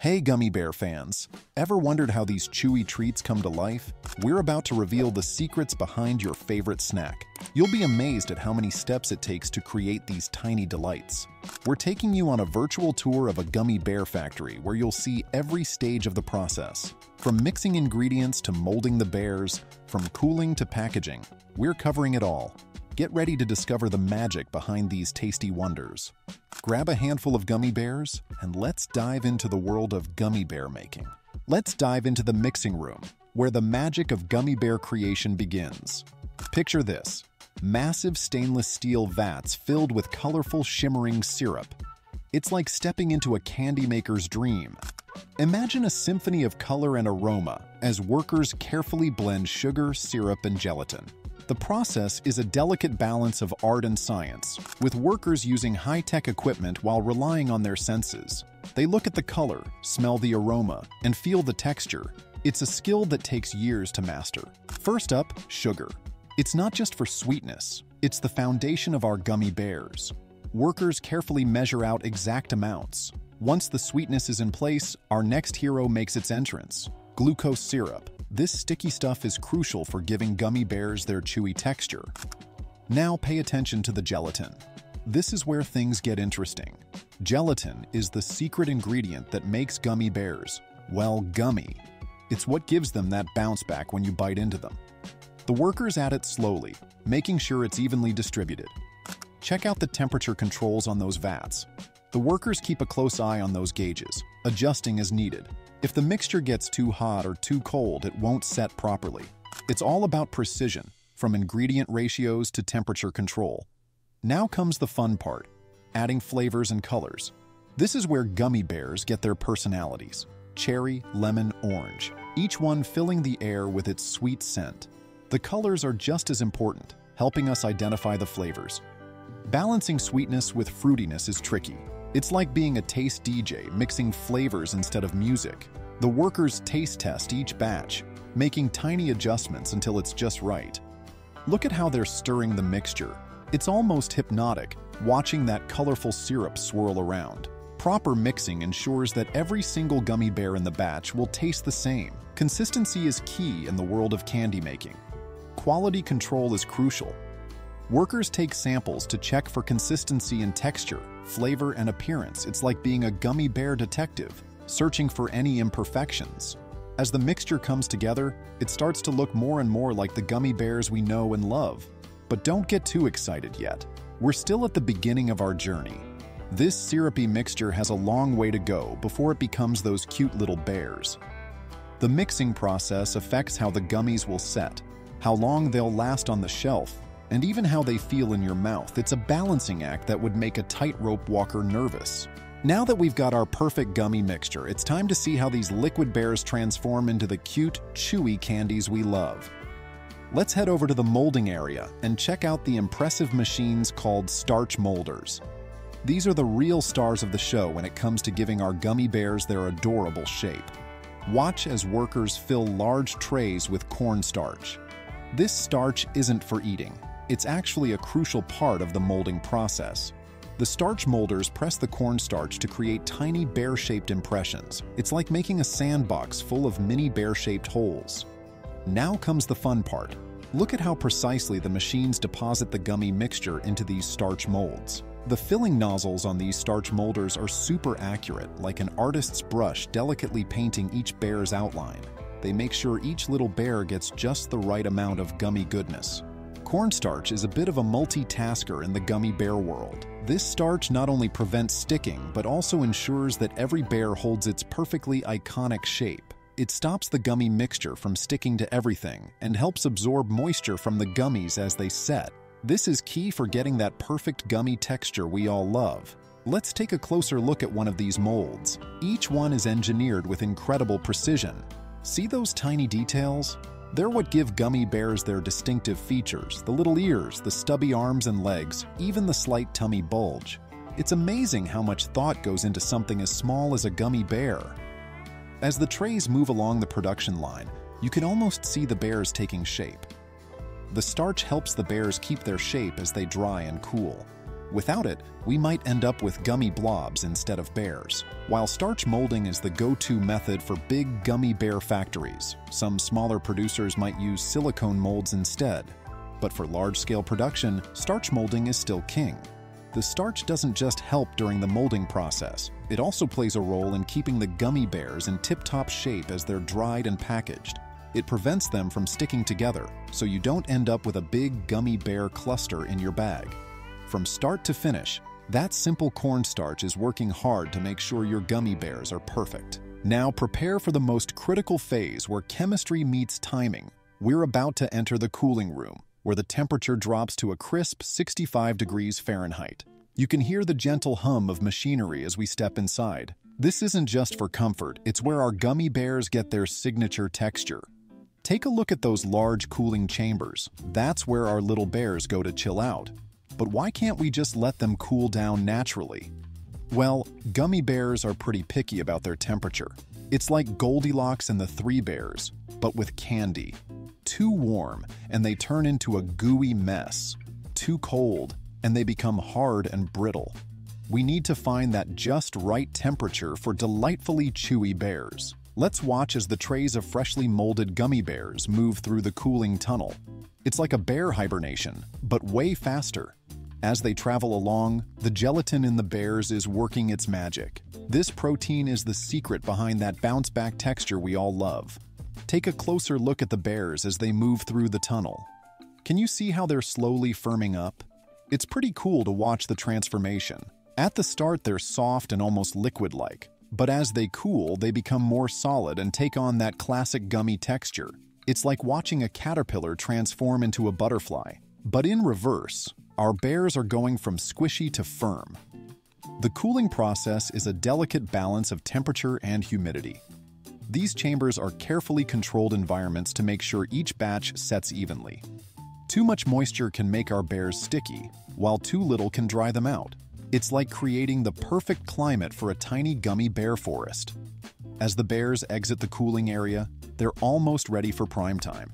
Hey Gummy Bear fans! Ever wondered how these chewy treats come to life? We're about to reveal the secrets behind your favorite snack. You'll be amazed at how many steps it takes to create these tiny delights. We're taking you on a virtual tour of a gummy bear factory where you'll see every stage of the process. From mixing ingredients to molding the bears, from cooling to packaging, we're covering it all. Get ready to discover the magic behind these tasty wonders. Grab a handful of gummy bears and let's dive into the world of gummy bear making. Let's dive into the mixing room, where the magic of gummy bear creation begins. Picture this: massive stainless steel vats filled with colorful shimmering syrup. It's like stepping into a candy maker's dream. Imagine a symphony of color and aroma as workers carefully blend sugar, syrup, and gelatin. The process is a delicate balance of art and science, with workers using high-tech equipment while relying on their senses. They look at the color, smell the aroma, and feel the texture. It's a skill that takes years to master. First up, sugar. It's not just for sweetness, it's the foundation of our gummy bears. Workers carefully measure out exact amounts. Once the sweetness is in place, our next hero makes its entrance: glucose syrup. This sticky stuff is crucial for giving gummy bears their chewy texture. Now pay attention to the gelatin. This is where things get interesting. Gelatin is the secret ingredient that makes gummy bears, well, gummy. It's what gives them that bounce back when you bite into them. The workers add it slowly, making sure it's evenly distributed. Check out the temperature controls on those vats. The workers keep a close eye on those gauges, adjusting as needed. If the mixture gets too hot or too cold, it won't set properly. It's all about precision, from ingredient ratios to temperature control. Now comes the fun part: adding flavors and colors. This is where gummy bears get their personalities: cherry, lemon, orange, each one filling the air with its sweet scent. The colors are just as important, helping us identify the flavors. Balancing sweetness with fruitiness is tricky. It's like being a taste DJ mixing flavors instead of music. The workers taste test each batch, making tiny adjustments until it's just right. Look at how they're stirring the mixture. It's almost hypnotic, watching that colorful syrup swirl around. Proper mixing ensures that every single gummy bear in the batch will taste the same. Consistency is key in the world of candy making. Quality control is crucial. Workers take samples to check for consistency in texture, flavor, and appearance. It's like being a gummy bear detective, searching for any imperfections. As the mixture comes together, it starts to look more and more like the gummy bears we know and love. But don't get too excited yet. We're still at the beginning of our journey. This syrupy mixture has a long way to go before it becomes those cute little bears. The mixing process affects how the gummies will set, how long they'll last on the shelf, and even how they feel in your mouth. It's a balancing act that would make a tightrope walker nervous. Now that we've got our perfect gummy mixture, it's time to see how these liquid bears transform into the cute, chewy candies we love. Let's head over to the molding area and check out the impressive machines called starch molders. These are the real stars of the show when it comes to giving our gummy bears their adorable shape. Watch as workers fill large trays with cornstarch. This starch isn't for eating. It's actually a crucial part of the molding process. The starch molders press the cornstarch to create tiny bear-shaped impressions. It's like making a sandbox full of mini bear-shaped holes. Now comes the fun part. Look at how precisely the machines deposit the gummy mixture into these starch molds. The filling nozzles on these starch molders are super accurate, like an artist's brush delicately painting each bear's outline. They make sure each little bear gets just the right amount of gummy goodness. Cornstarch is a bit of a multitasker in the gummy bear world. This starch not only prevents sticking, but also ensures that every bear holds its perfectly iconic shape. It stops the gummy mixture from sticking to everything and helps absorb moisture from the gummies as they set. This is key for getting that perfect gummy texture we all love. Let's take a closer look at one of these molds. Each one is engineered with incredible precision. See those tiny details? They're what give gummy bears their distinctive features: the little ears, the stubby arms and legs, even the slight tummy bulge. It's amazing how much thought goes into something as small as a gummy bear. As the trays move along the production line, you can almost see the bears taking shape. The starch helps the bears keep their shape as they dry and cool. Without it, we might end up with gummy blobs instead of bears. While starch molding is the go-to method for big gummy bear factories, some smaller producers might use silicone molds instead. But for large-scale production, starch molding is still king. The starch doesn't just help during the molding process, it also plays a role in keeping the gummy bears in tip-top shape as they're dried and packaged. It prevents them from sticking together, so you don't end up with a big gummy bear cluster in your bag. From start to finish, that simple cornstarch is working hard to make sure your gummy bears are perfect. Now prepare for the most critical phase where chemistry meets timing. We're about to enter the cooling room, where the temperature drops to a crisp 65 degrees Fahrenheit. You can hear the gentle hum of machinery as we step inside. This isn't just for comfort, it's where our gummy bears get their signature texture. Take a look at those large cooling chambers. That's where our little bears go to chill out. But why can't we just let them cool down naturally? Well, gummy bears are pretty picky about their temperature. It's like Goldilocks and the Three Bears, but with candy. Too warm, and they turn into a gooey mess. Too cold, and they become hard and brittle. We need to find that just right temperature for delightfully chewy bears. Let's watch as the trays of freshly molded gummy bears move through the cooling tunnel. It's like a bear hibernation, but way faster. As they travel along, the gelatin in the bears is working its magic. This protein is the secret behind that bounce-back texture we all love. Take a closer look at the bears as they move through the tunnel. Can you see how they're slowly firming up? It's pretty cool to watch the transformation. At the start, they're soft and almost liquid-like, but as they cool, they become more solid and take on that classic gummy texture. It's like watching a caterpillar transform into a butterfly. But in reverse, our bears are going from squishy to firm. The cooling process is a delicate balance of temperature and humidity. These chambers are carefully controlled environments to make sure each batch sets evenly. Too much moisture can make our bears sticky, while too little can dry them out. It's like creating the perfect climate for a tiny gummy bear forest. As the bears exit the cooling area, they're almost ready for prime time.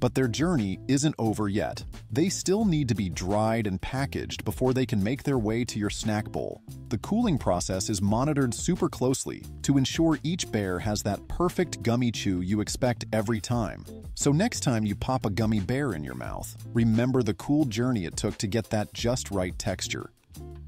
But their journey isn't over yet. They still need to be dried and packaged before they can make their way to your snack bowl. The cooling process is monitored super closely to ensure each bear has that perfect gummy chew you expect every time. So next time you pop a gummy bear in your mouth, remember the cool journey it took to get that just right texture.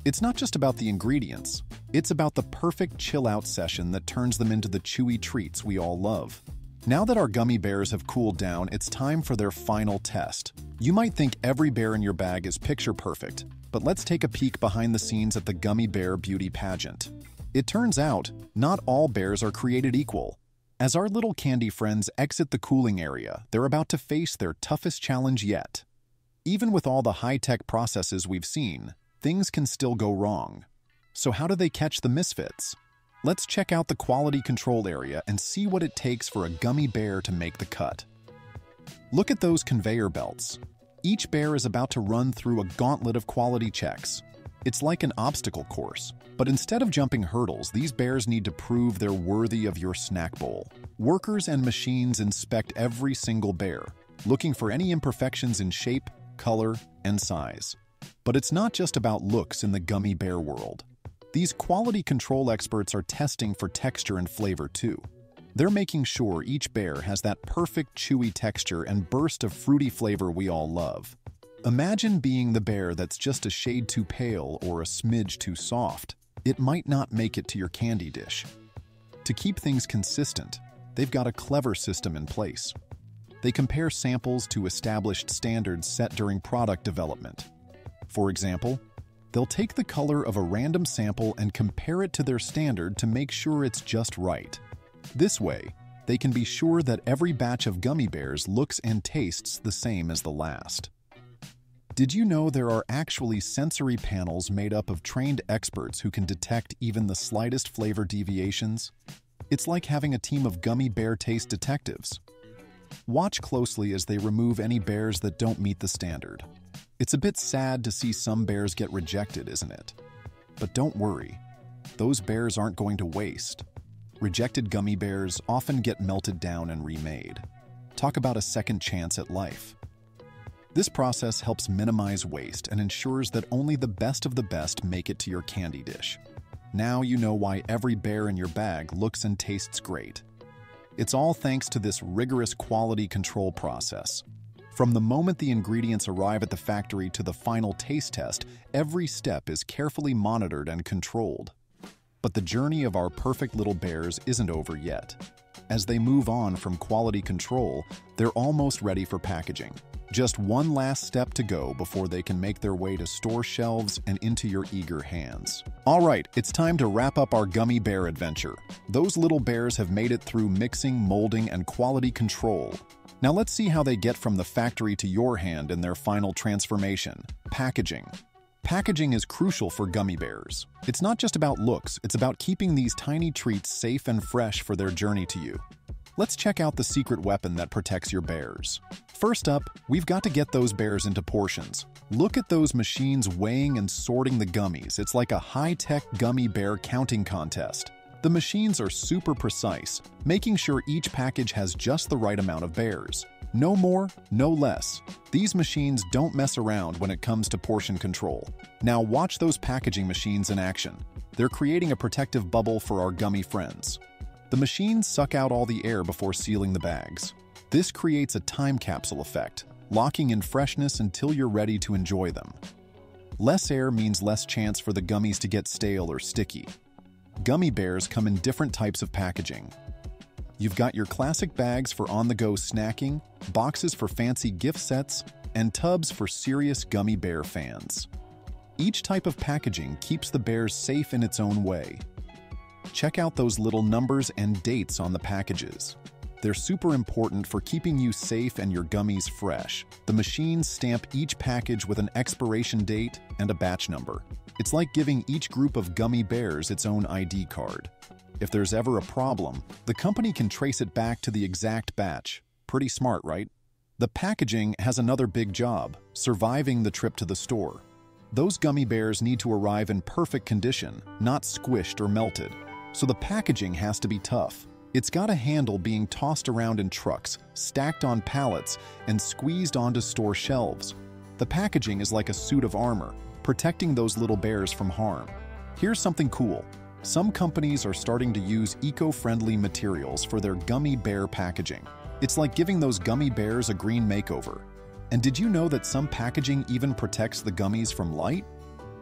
It's not just about the ingredients, it's about the perfect chill-out session that turns them into the chewy treats we all love. Now that our gummy bears have cooled down, it's time for their final test. You might think every bear in your bag is picture perfect, but let's take a peek behind the scenes at the Gummy Bear Beauty Pageant. It turns out, not all bears are created equal. As our little candy friends exit the cooling area, they're about to face their toughest challenge yet. Even with all the high-tech processes we've seen, things can still go wrong. So how do they catch the misfits? Let's check out the quality control area and see what it takes for a gummy bear to make the cut. Look at those conveyor belts. Each bear is about to run through a gauntlet of quality checks. It's like an obstacle course, but instead of jumping hurdles, these bears need to prove they're worthy of your snack bowl. Workers and machines inspect every single bear, looking for any imperfections in shape, color, and size. But it's not just about looks in the gummy bear world. These quality control experts are testing for texture and flavor too. They're making sure each bear has that perfect chewy texture and burst of fruity flavor we all love. Imagine being the bear that's just a shade too pale or a smidge too soft. It might not make it to your candy dish. To keep things consistent, they've got a clever system in place. They compare samples to established standards set during product development. For example, they'll take the color of a random sample and compare it to their standard to make sure it's just right. This way, they can be sure that every batch of gummy bears looks and tastes the same as the last. Did you know there are actually sensory panels made up of trained experts who can detect even the slightest flavor deviations? It's like having a team of gummy bear taste detectives. Watch closely as they remove any bears that don't meet the standard. It's a bit sad to see some bears get rejected, isn't it? But don't worry, those bears aren't going to waste. Rejected gummy bears often get melted down and remade. Talk about a second chance at life. This process helps minimize waste and ensures that only the best make it to your candy dish. Now you know why every bear in your bag looks and tastes great. It's all thanks to this rigorous quality control process. From the moment the ingredients arrive at the factory to the final taste test, every step is carefully monitored and controlled. But the journey of our perfect little bears isn't over yet. As they move on from quality control, they're almost ready for packaging. Just one last step to go before they can make their way to store shelves and into your eager hands. All right, it's time to wrap up our gummy bear adventure. Those little bears have made it through mixing, molding, and quality control. Now let's see how they get from the factory to your hand in their final transformation, packaging. Packaging is crucial for gummy bears. It's not just about looks, it's about keeping these tiny treats safe and fresh for their journey to you. Let's check out the secret weapon that protects your bears. First up, we've got to get those bears into portions. Look at those machines weighing and sorting the gummies. It's like a high-tech gummy bear counting contest. The machines are super precise, making sure each package has just the right amount of bears. No more, no less. These machines don't mess around when it comes to portion control. Now watch those packaging machines in action. They're creating a protective bubble for our gummy friends. The machines suck out all the air before sealing the bags. This creates a time capsule effect, locking in freshness until you're ready to enjoy them. Less air means less chance for the gummies to get stale or sticky. Gummy bears come in different types of packaging. You've got your classic bags for on-the-go snacking, boxes for fancy gift sets, and tubs for serious gummy bear fans. Each type of packaging keeps the bears safe in its own way. Check out those little numbers and dates on the packages. They're super important for keeping you safe and your gummies fresh. The machines stamp each package with an expiration date and a batch number. It's like giving each group of gummy bears its own ID card. If there's ever a problem, the company can trace it back to the exact batch. Pretty smart, right? The packaging has another big job, surviving the trip to the store. Those gummy bears need to arrive in perfect condition, not squished or melted. So the packaging has to be tough. It's got to handle being tossed around in trucks, stacked on pallets, and squeezed onto store shelves. The packaging is like a suit of armor, protecting those little bears from harm. Here's something cool. Some companies are starting to use eco-friendly materials for their gummy bear packaging. It's like giving those gummy bears a green makeover. And did you know that some packaging even protects the gummies from light?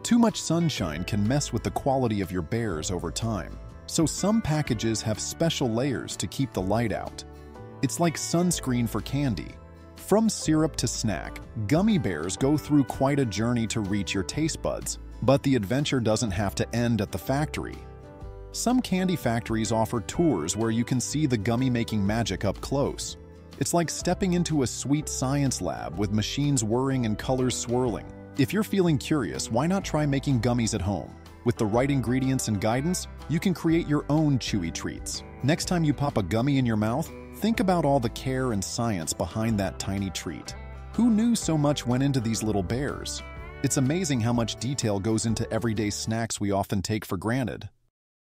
Too much sunshine can mess with the quality of your bears over time. So some packages have special layers to keep the light out. It's like sunscreen for candy. From syrup to snack, gummy bears go through quite a journey to reach your taste buds. But the adventure doesn't have to end at the factory. Some candy factories offer tours where you can see the gummy-making magic up close. It's like stepping into a sweet science lab with machines whirring and colors swirling. If you're feeling curious, why not try making gummies at home? With the right ingredients and guidance, you can create your own chewy treats. Next time you pop a gummy in your mouth, think about all the care and science behind that tiny treat. Who knew so much went into these little bears? It's amazing how much detail goes into everyday snacks we often take for granted.